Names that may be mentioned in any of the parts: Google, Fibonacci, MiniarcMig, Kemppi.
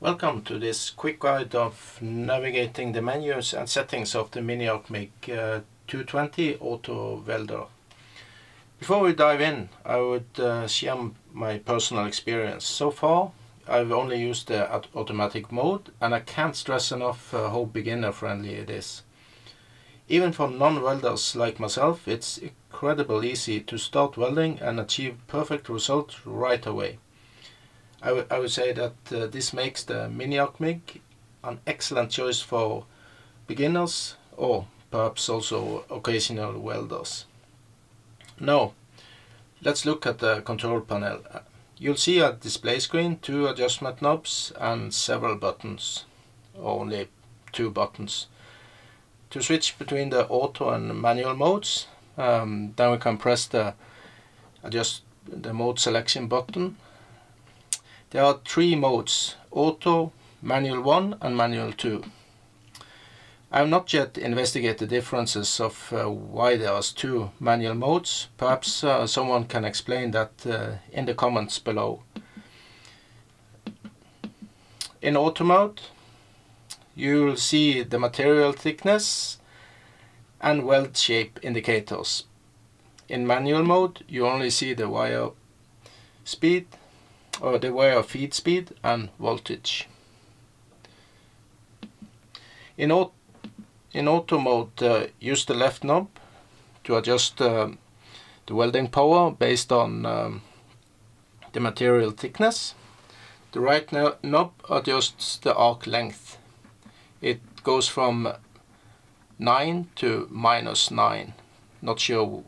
Welcome to this quick guide of navigating the menus and settings of the MiniarcMig 220 Auto Welder. Before we dive in, I would share my personal experience. So far I've only used the automatic mode, and I can't stress enough how beginner friendly it is. Even for non-welders like myself, it's incredibly easy to start welding and achieve perfect results right away. I would say that this makes the MiniarcMig an excellent choice for beginners or perhaps also occasional welders. Now, let's look at the control panel. You'll see a display screen, two adjustment knobs and several buttons, or only two buttons. To switch between the auto and manual modes, then we can press the adjust the mode selection button. There are three modes: auto, manual 1 and manual 2. I have not yet investigated the differences of why there are two manual modes. Perhaps someone can explain that in the comments below. In auto mode, you will see the material thickness and weld shape indicators. In manual mode, you only see the wire speed, or the wire feed speed and voltage. In auto mode, use the left knob to adjust the welding power based on the material thickness. The right knob adjusts the arc length. It goes from 9 to -9. Not sure.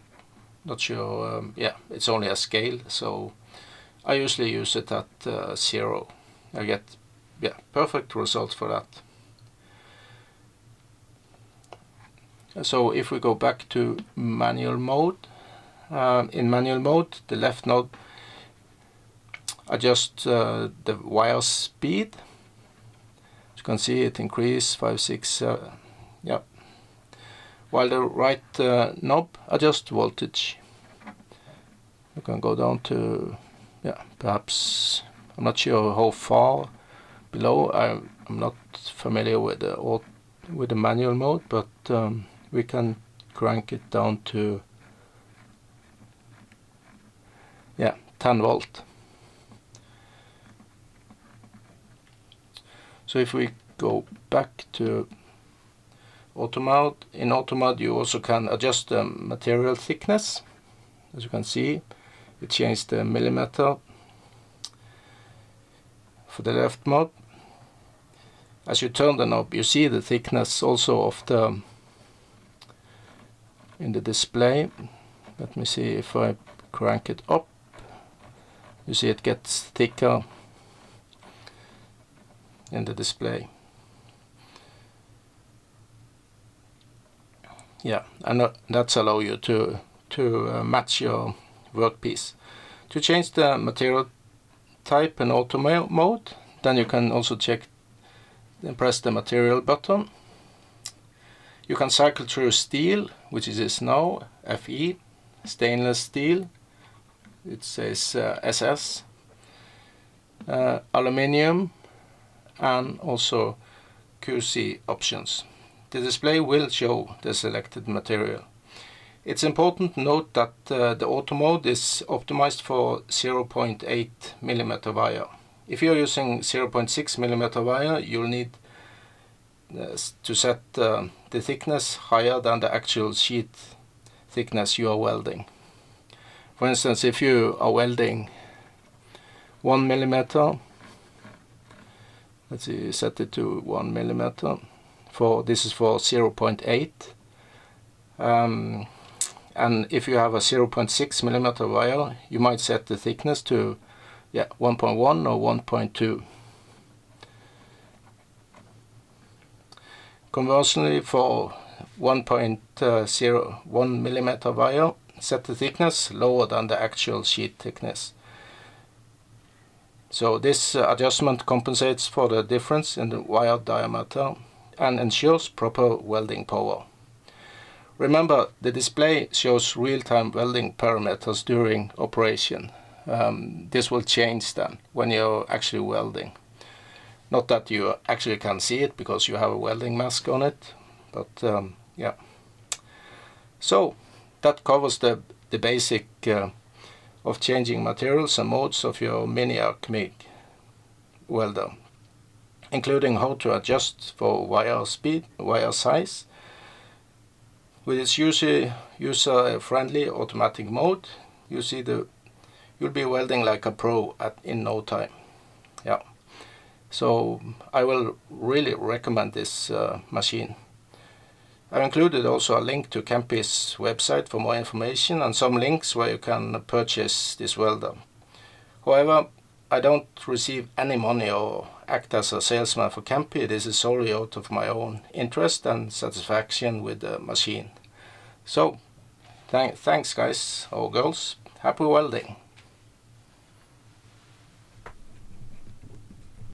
Yeah, it's only a scale, so I usually use it at 0. I get perfect results for that. So if we go back to manual mode, in manual mode the left knob adjusts the wire speed. As you can see, it increases 5, 6. While the right knob adjusts voltage. You can go down to perhaps, I'm not sure how far below. I'm not familiar with the manual mode, but we can crank it down to 10 volt. So if we go back to auto mode, in auto mode you also can adjust the material thickness. As you can see, we change the millimeter for the left knob. As you turn the knob, you see the thickness also of the in the display. Let me see if I crank it up. You see it gets thicker in the display. Yeah, and that's allow you to match your workpiece. To change the material type in auto mode, then you can also check and press the material button. You can cycle through steel, which is now FE, stainless steel, it says SS, aluminium, and also QC options. The display will show the selected material. It's important to note that the auto mode is optimized for 0.8 millimeter wire. If you're using 0.6 millimeter wire, you'll need to set the thickness higher than the actual sheet thickness you are welding. For instance, if you are welding 1 millimeter, let's see, set it to 1 millimeter. This is for 0.8. And if you have a 0.6 millimeter wire, you might set the thickness to 1.1 or 1.2. Conversely, for 1 millimeter wire, set the thickness lower than the actual sheet thickness. So this adjustment compensates for the difference in the wire diameter and ensures proper welding power. Remember, the display shows real-time welding parameters during operation. This will change then when you're actually welding. Not that you actually can see it because you have a welding mask on it, but yeah. So that covers the basic of changing materials and modes of your MiniarcMig welder, including how to adjust for wire speed, wire size, with its user-friendly automatic mode. You see, you'll be welding like a pro in no time. Yeah. So I will really recommend this machine. I've included also a link to Kemppi's website for more information and some links where you can purchase this welder. However, I don't receive any money or act as a salesman for Kemppi. This is solely out of my own interest and satisfaction with the machine. So, thanks guys or girls. Happy welding!